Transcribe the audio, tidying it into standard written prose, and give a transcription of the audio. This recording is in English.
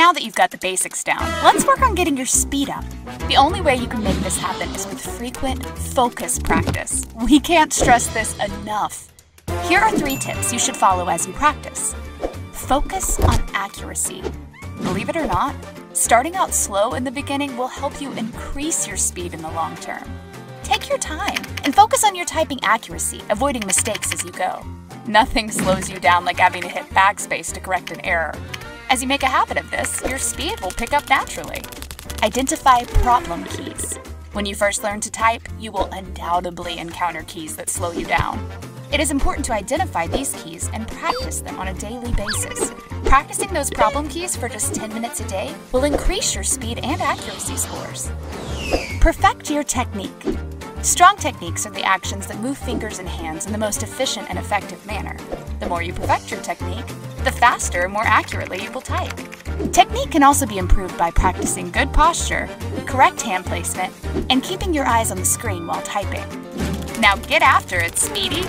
Now that you've got the basics down, let's work on getting your speed up. The only way you can make this happen is with frequent, focused practice. We can't stress this enough. Here are 3 tips you should follow as you practice. Focus on accuracy. Believe it or not, starting out slow in the beginning will help you increase your speed in the long term. Take your time and focus on your typing accuracy, avoiding mistakes as you go. Nothing slows you down like having to hit backspace to correct an error. As you make a habit of this, your speed will pick up naturally. Identify problem keys. When you first learn to type, you will undoubtedly encounter keys that slow you down. It is important to identify these keys and practice them on a daily basis. Practicing those problem keys for just 10 minutes a day will increase your speed and accuracy scores. Perfect your technique. Strong techniques are the actions that move fingers and hands in the most efficient and effective manner. The more you perfect your technique, the faster and more accurately you will type. Technique can also be improved by practicing good posture, correct hand placement, and keeping your eyes on the screen while typing. Now get after it, Speedy!